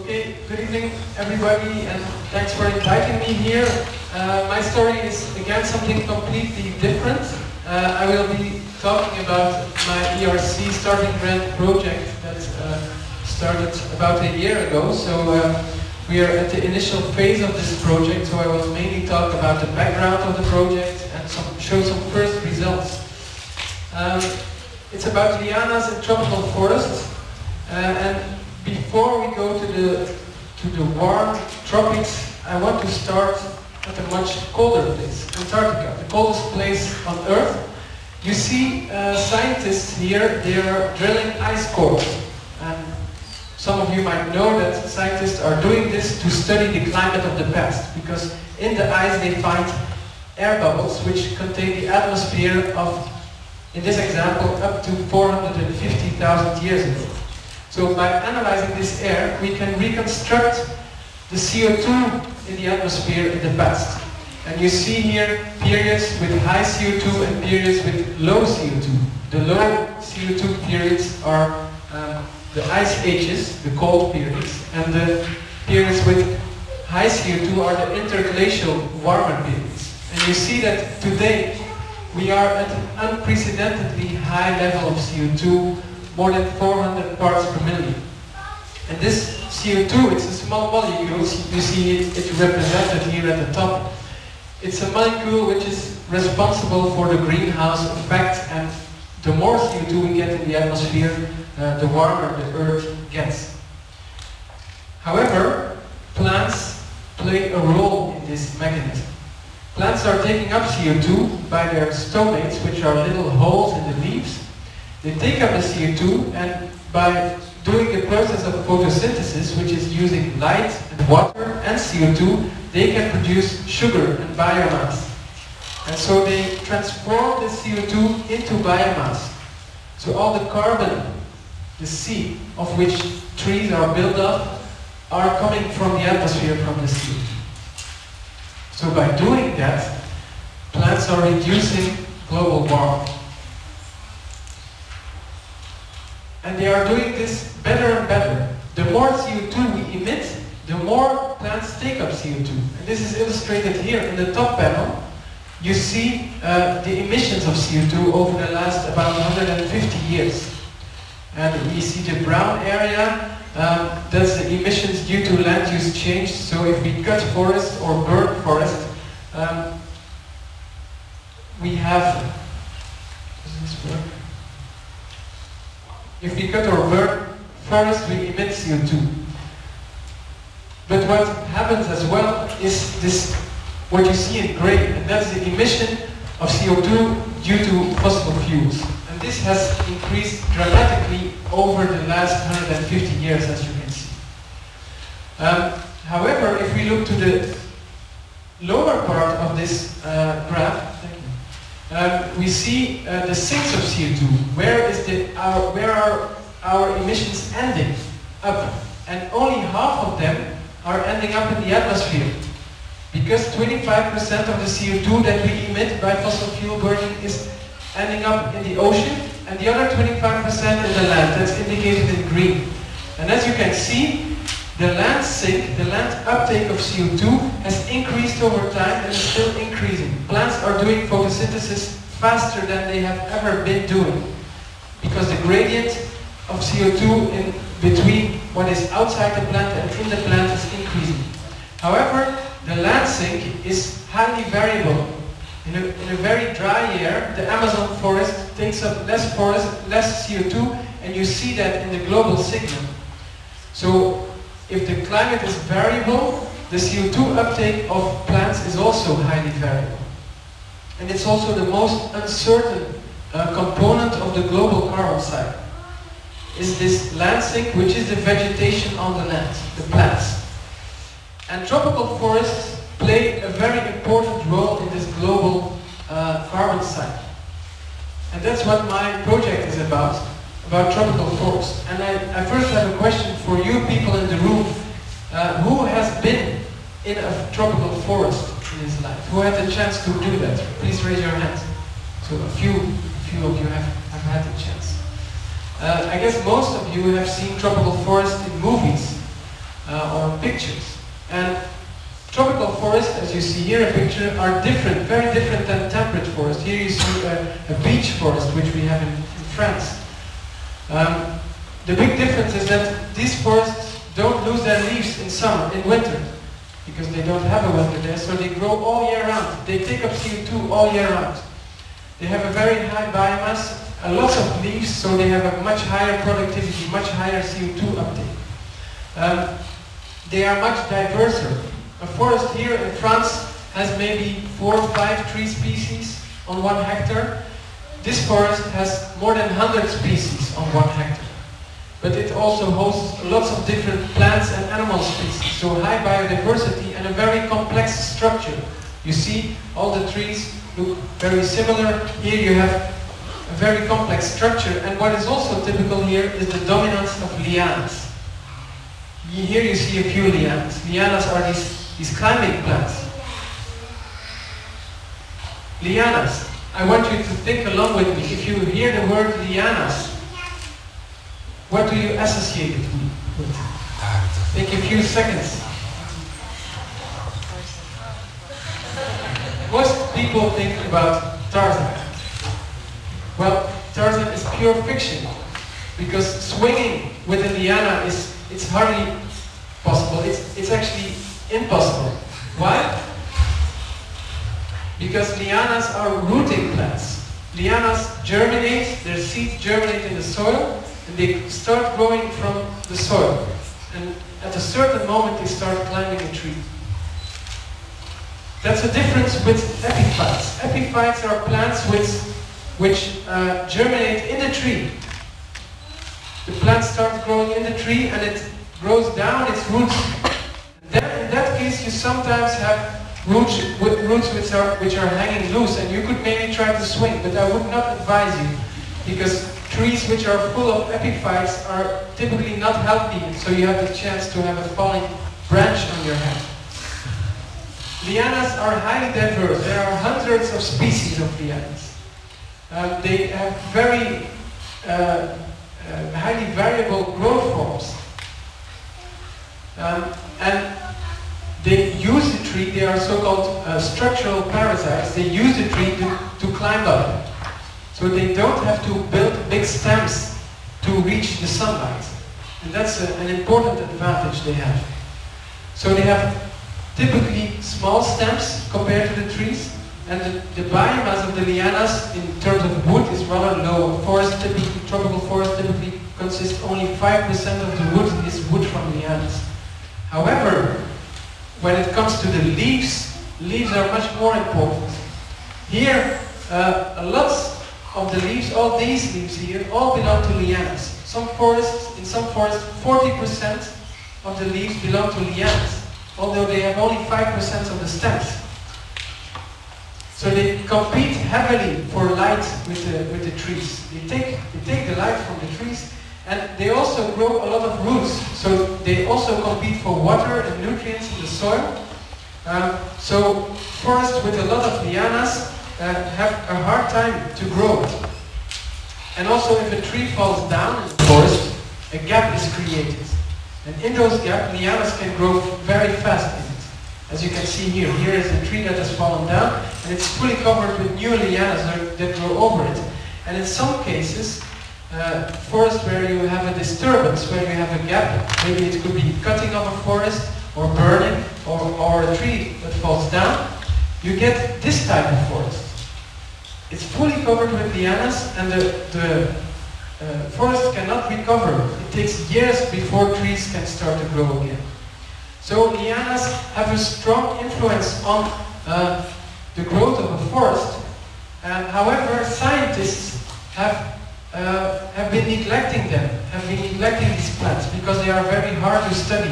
Okay, good evening everybody, and thanks for inviting me here. My story is again something completely different. I will be talking about my ERC starting grant project that started about a year ago. So we are at the initial phase of this project, so I will mainly talk about the background of the project and show some first results. It's about lianas in tropical forests, and before we go to the warm tropics, I want to start at a much colder place, Antarctica, the coldest place on Earth. You see scientists here, they are drilling ice cores. And some of you might know that scientists are doing this to study the climate of the past, because in the ice they find air bubbles which contain the atmosphere of, in this example, up to 450,000 years ago. So by analyzing this air, we can reconstruct the CO2 in the atmosphere in the past. And you see here periods with high CO2 and periods with low CO2. The low CO2 periods are the ice ages, the cold periods, and the periods with high CO2 are the interglacial warmer periods. And you see that today, we are at an unprecedentedly high level of CO2, more than 400 parts per million. And this CO2, it's a small molecule, you see it represented here at the top. It's a molecule which is responsible for the greenhouse effect, and the more CO2 we get in the atmosphere, the warmer the Earth gets. However, plants play a role in this mechanism. Plants are taking up CO2 by their stomates, which are little holes in the leaves. They take up the CO2, and by doing the process of photosynthesis, which is using light and water and CO2, they can produce sugar and biomass. And so they transform the CO2 into biomass. So all the carbon, the seed of which trees are built up, are coming from the atmosphere, from the CO2. So by doing that, plants are reducing global warming. And they are doing this better and better. The more CO2 we emit, the more plants take up CO2. And this is illustrated here in the top panel. You see the emissions of CO2 over the last about 150 years. And we see the brown area. That's the emissions due to land use change. So if we cut forest or burn forest, we have... Does this work? If we cut or burn forest, we emit CO2. But what happens as well is this, what you see in gray, and that's the emission of CO2 due to fossil fuels. And this has increased dramatically over the last 150 years, as you can see. However, if we look to the lower part of this graph, we see the sinks of CO2. Where are our emissions ending up? And only half of them are ending up in the atmosphere, because 25% of the CO2 that we emit by fossil fuel burning is ending up in the ocean, and the other 25% in the land. That's indicated in green. And as you can see, the land sink, the land uptake of CO2 has increased over time and is still increasing. Plants are doing photosynthesis faster than they have ever been doing, because the gradient of CO2 in between what is outside the plant and in the plant is increasing. However, the land sink is highly variable. In a very dry year, the Amazon forest takes up less forest, less CO2, and you see that in the global signal. So, if the climate is variable, the CO2 uptake of plants is also highly variable. And it's also the most uncertain component of the global carbon cycle. Is this land sink, which is the vegetation on the land, the plants. And tropical forests play a very important role in this global carbon cycle. And that's what my project is about tropical forests. And I first have a question for you people in the room. Who has been in a tropical forest in his life? Who had the chance to do that? Please raise your hand. So a few of you have had the chance. I guess most of you have seen tropical forests in movies. on pictures. And tropical forests, as you see here a picture, are different, very different than temperate forest. Here you see a beech forest, which we have in France. The big difference is that these forests don't lose their leaves in summer, in winter, because they don't have a winter there, so they grow all year round. They take up CO2 all year round. They have a very high biomass, a lot of leaves, so they have a much higher productivity, much higher CO2 uptake. They are much diverser. A forest here in France has maybe 4 or 5 tree species on 1 hectare. This forest has more than 100 species on 1 hectare. But it also hosts lots of different plants and animal species, so high biodiversity and a very complex structure. You see, all the trees look very similar. Here you have a very complex structure, and what is also typical here is the dominance of lianas. Here you see a few lianas. Lianas are these climbing plants. Lianas. I want you to think along with me. If you hear the word lianas, what do you associate it with? Take a few seconds. Most people think about Tarzan. Well, Tarzan is pure fiction, because swinging with a liana is hardly possible. It's actually impossible. Why? Because lianas are rooting plants. Lianas germinate, their seeds germinate in the soil, and they start growing from the soil. And at a certain moment they start climbing a tree. That's the difference with epiphytes. Epiphytes are plants which germinate in the tree. The plant starts growing in the tree and it grows down its roots. In that case you sometimes have roots which are hanging loose, and you could maybe try to swing, but I would not advise you, because trees which are full of epiphytes are typically not healthy, so you have the chance to have a falling branch on your head. Lianas are highly diverse. There are hundreds of species of lianas. They have very highly variable growth forms, and they use the tree. They are so-called structural parasites. They use the tree to climb up, so they don't have to build big stems to reach the sunlight, and that's an important advantage they have. So they have typically small stems compared to the trees, and the biomass of the lianas in terms of wood is rather low. Tropical forest typically consists only 5% of the wood is wood from lianas. However, when it comes to the leaves, leaves are much more important. Here, lots of the leaves, all these leaves here, all belong to lianas. In some forests, 40% of the leaves belong to lianas, although they have only 5% of the stems. So they compete heavily for light with the trees. They take the light from the trees, and they also grow a lot of roots. So they also compete for water and nutrients in the soil. So forests with a lot of lianas have a hard time to grow. And also if a tree falls down in the forest, a gap is created. And in those gaps, lianas can grow very fast in it. As you can see here, here is a tree that has fallen down, and it's fully covered with new lianas that grow over it. And in some cases, forests where you have a disturbance, where you have a gap, maybe it could be cutting of a forest, or burning, or a tree that falls down, you get this type of forest. It's fully covered with lianas, and the forest cannot recover. It takes years before trees can start to grow again. So lianas have a strong influence on the growth of a forest. However, scientists have been neglecting them, have been neglecting these plants, because they are very hard to study.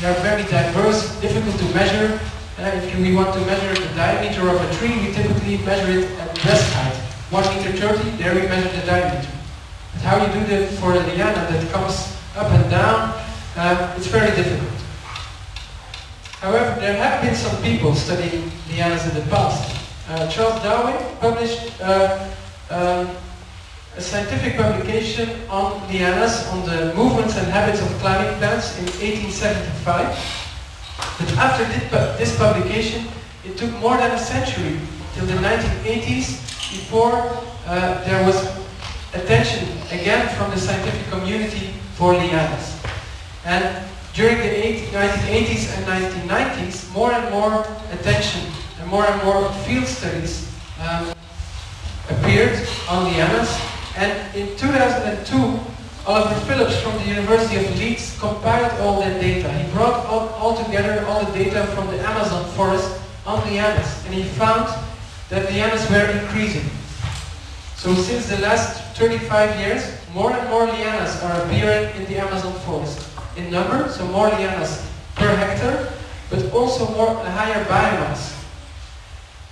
They are very diverse, difficult to measure. If we want to measure the diameter of a tree, we typically measure it at breast height. 1.30 meters, there we measure the diameter. But how you do that for a liana that comes up and down, it's very difficult. However, there have been some people studying lianas in the past. Charles Darwin published a scientific publication on lianas, on the movements and habits of climbing plants in 1875. But after this publication, it took more than a century, till the 1980s, before there was attention again from the scientific community for lianas. And during the 1980s and 1990s, more and more attention and more field studies appeared on lianas. And in 2002, Oliver Phillips from the University of Leeds compiled all that data. He brought all together all the data from the Amazon forest on lianas, and he found that lianas were increasing. So since the last 35 years, more and more lianas are appearing in the Amazon forest in number, so more lianas per hectare, but also more higher biomass.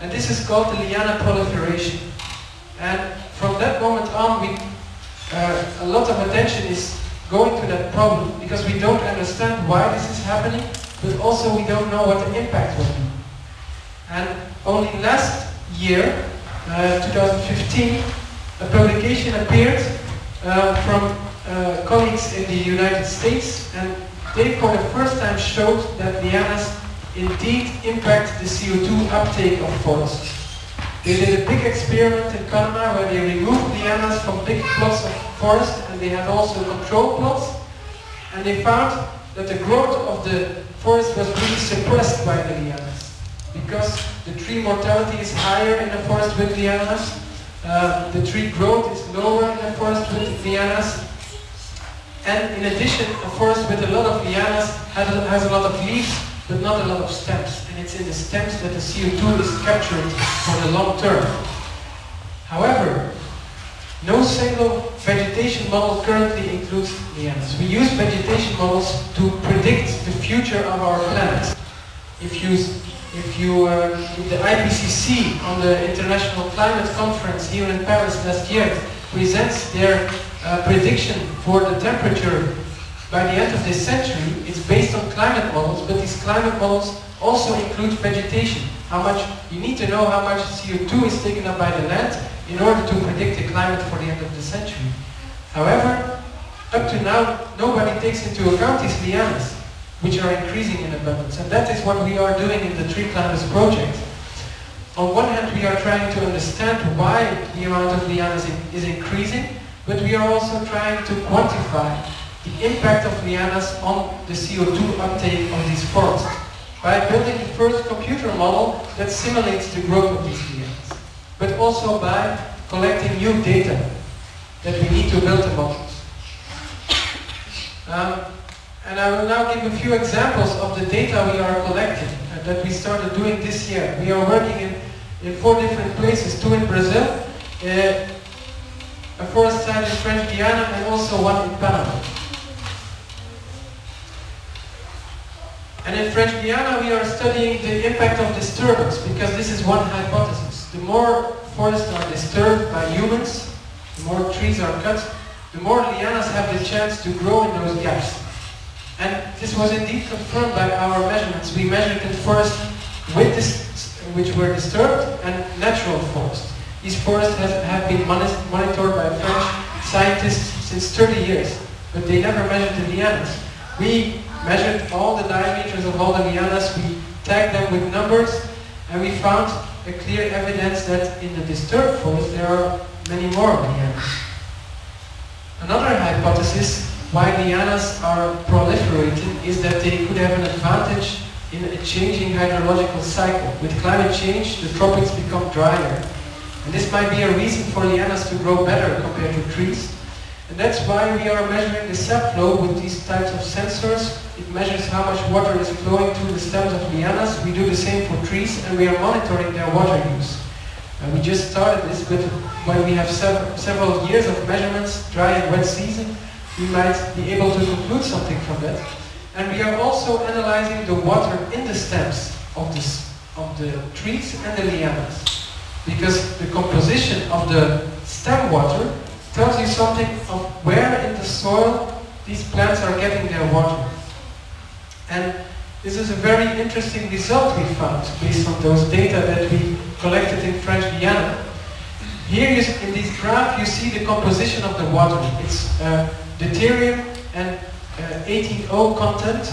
And this is called the liana proliferation. And from that moment on, a lot of attention is going to that problem, because we don't understand why this is happening, but also we don't know what the impact will be. And only last year, 2015, a publication appeared from colleagues in the United States, and they for the first time showed that lianas indeed impact the CO2 uptake of forests. They did a big experiment in Panama where they removed lianas from big plots of forest, and they had also control plots, and they found that the growth of the forest was really suppressed by the lianas, because the tree mortality is higher in a forest with lianas, the tree growth is lower in a forest with lianas, and in addition, a forest with a lot of lianas has a lot of leaves, but not a lot of stems, and it's in the stems that the CO2 is captured for the long term. However, no single vegetation model currently includes lianas. We use vegetation models to predict the future of our planet. If the IPCC on the International Climate Conference here in Paris last year presents their prediction for the temperature by the end of this century, it's based on climate models, but these climate models also include vegetation. How much you need to know how much CO2 is taken up by the land in order to predict the climate for the end of the century. However, up to now, nobody takes into account these lianas, which are increasing in abundance. And that is what we are doing in the Treeclimbers project. On one hand, we are trying to understand why the amount of lianas is increasing, but we are also trying to quantify the impact of lianas on the CO2 uptake of these forests by building the first computer model that simulates the growth of these lianas, but also by collecting new data that we need to build the models. And I will now give a few examples of the data we are collecting and that we started doing this year. We are working in four different places, two in Brazil, a forest site in French Guiana, and also one in Panama. And in French Guiana, we are studying the impact of disturbance, because this is one hypothesis. The more forests are disturbed by humans, the more trees are cut, the more lianas have the chance to grow in those gaps. And this was indeed confirmed by our measurements. We measured the forests which were disturbed and natural forests. These forests have been monitored by French scientists since 30 years, but they never measured the lianas. We measured all the diameters of all the lianas, we tagged them with numbers, and we found a clear evidence that in the disturbed forest there are many more lianas. Another hypothesis why lianas are proliferating is that they could have an advantage in a changing hydrological cycle. With climate change, the tropics become drier, and this might be a reason for lianas to grow better compared to trees. And that's why we are measuring the sap flow with these types of sensors. It measures how much water is flowing through the stems of lianas. We do the same for trees, and we are monitoring their water use. And we just started this, but when we have several years of measurements, dry and wet season, we might be able to conclude something from that. And we are also analyzing the water in the stems of the trees and the lianas, because the composition of the stem water tells you something of where in the soil these plants are getting their water. And this is a very interesting result we found based on those data that we collected in French Guiana. Here is, in this graph, you see the composition of the water. It's deuterium and 18O content.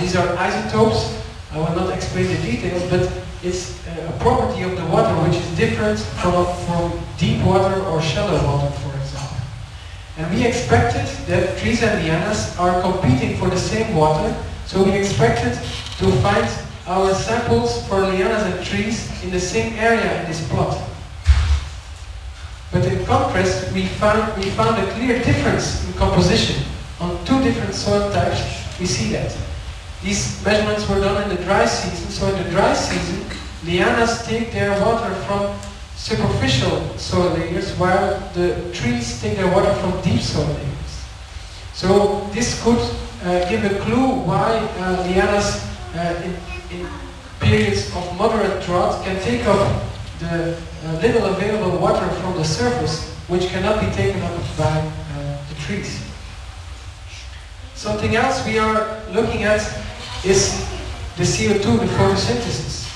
These are isotopes. I will not explain the details, but it's a property of the water which is different from deep water or shallow water, for example. And we expected that trees and lianas are competing for the same water, so we expected to find our samples for lianas and trees in the same area in this plot. But in contrast, we found a clear difference in composition on two different soil types. We see that. These measurements were done in the dry season, so in the dry season, lianas take their water from superficial soil layers, while the trees take their water from deep soil layers. So this could give a clue why lianas in periods of moderate drought can take up the little available water from the surface, which cannot be taken up by the trees. Something else we are looking at is the CO2, the photosynthesis.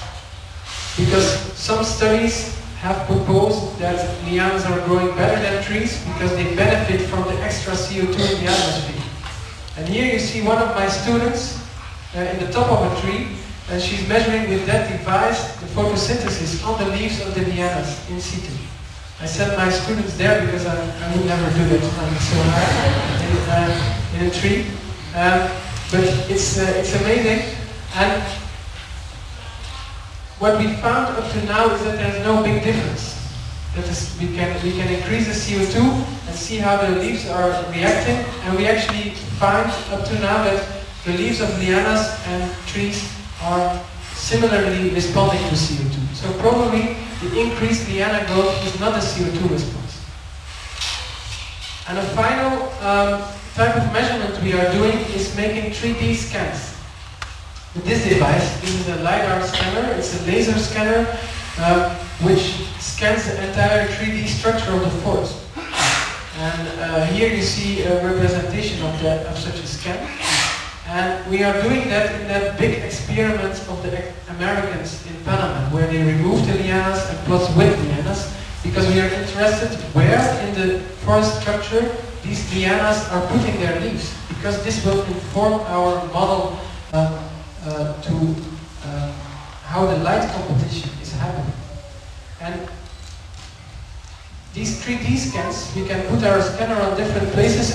Because some studies have proposed that lianas are growing better than trees because they benefit from the extra CO2 in the atmosphere. And here you see one of my students in the top of a tree, and she's measuring with that device the photosynthesis on the leaves of the lianas in situ. I sent my students there because I would never do that so high in a tree. But it's amazing. And what we found up to now is that there's no big difference. That is, we can increase the CO2 and see how the leaves are reacting. And we actually find up to now that the leaves of lianas and trees are similarly responding to CO2. So probably the increased liana growth is not a CO2 response. And a final type of measurement we are doing is making 3D scans. With this device, this is a LIDAR scanner, it's a laser scanner which scans the entire 3D structure of the forest. And here you see a representation of such a scan. And we are doing that in that big experiment of the Americans in Panama, where they removed the lianas and plots with lianas, because we are interested where in the forest structure these lianas are putting their leaves, because this will inform our model to how the light competition is happening. And these 3D scans, we can put our scanner on different places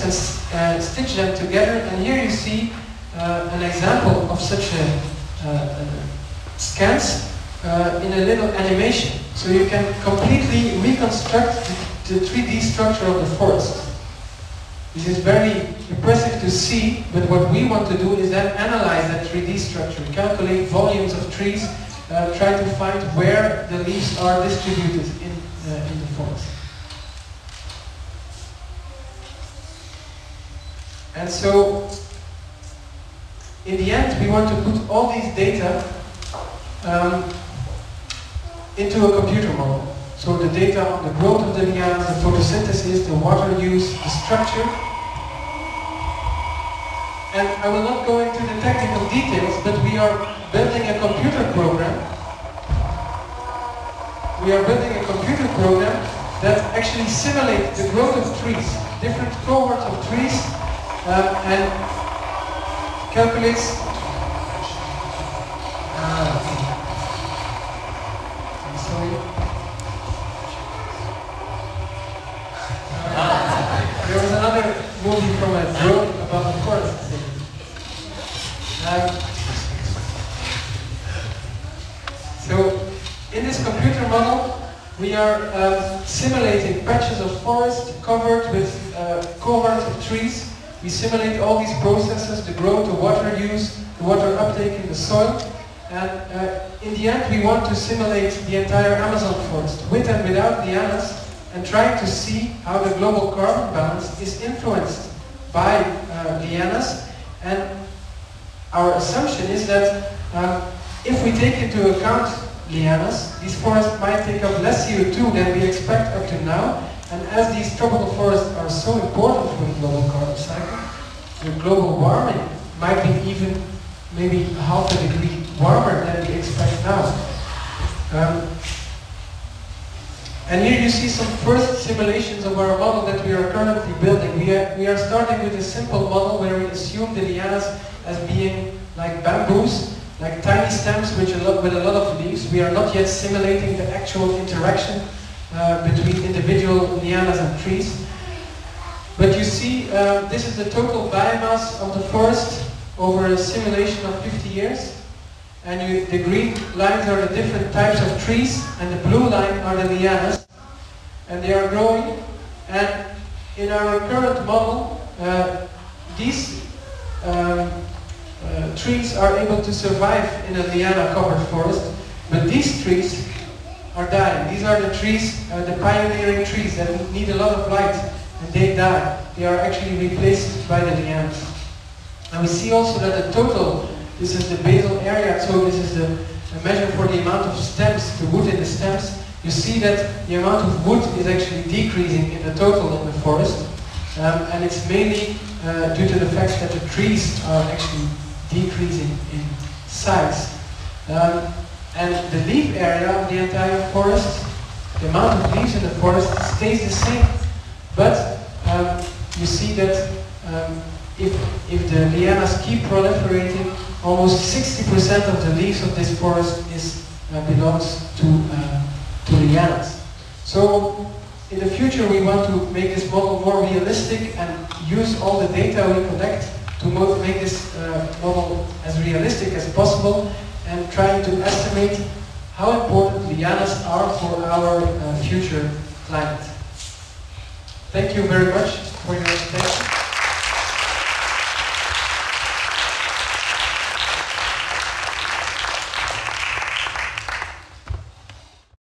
and stitch them together, and here you see an example of such a scans in a little animation. So you can completely reconstruct the 3D structure of the forest. This is very impressive to see, but what we want to do is then analyze that 3D structure, calculate volumes of trees, try to find where the leaves are distributed in the forest. And so, in the end, we want to put all these data into a computer model. So the data on the growth of the lianas, the photosynthesis, the water use, the structure. And I will not go into the technical details, but we are building a computer program. We are building a computer program that actually simulates the growth of trees, different cohorts of trees, and calculates there was another movie from a drone about the forest. So in this computer model we are simulating patches of forest covered with cohorts of trees. We simulate all these processes, the growth, the water use, the water uptake in the soil. And in the end, we want to simulate the entire Amazon forest, with and without lianas, and trying to see how the global carbon balance is influenced by lianas. And our assumption is that if we take into account lianas, these forests might take up less CO2 than we expect up to now. And as these tropical forests are so important for the global carbon cycle, the global warming might be even maybe half a degree warmer than we expect now. And here you see some first simulations of our model that we are currently building. We are starting with a simple model where we assume the lianas as being like bamboos, like tiny stems with a lot of leaves. We are not yet simulating the actual interaction between individual lianas and trees. But you see, this is the total biomass of the forest over a simulation of 50 years. And the green lines are the different types of trees, and the blue line are the lianas. And they are growing. And in our current model, these trees are able to survive in a liana-covered forest. But these trees are dying. These are the trees, the pioneering trees that need a lot of light. And they die. They are actually replaced by the lianas. And we see also that the total, this is the basal area, so this is the measure for the amount of stems, the wood in the stems. You see that the amount of wood is actually decreasing in the total in the forest. And it's mainly due to the fact that the trees are actually decreasing in size. And the leaf area of the entire forest, the amount of leaves in the forest stays the same. But you see that if the lianas keep proliferating, almost 60% of the leaves of this forest is, belongs to lianas. So in the future we want to make this model more realistic and use all the data we collect to make this model as realistic as possible, and trying to estimate how important lianas are for our future climate. Thank you very much for your attention.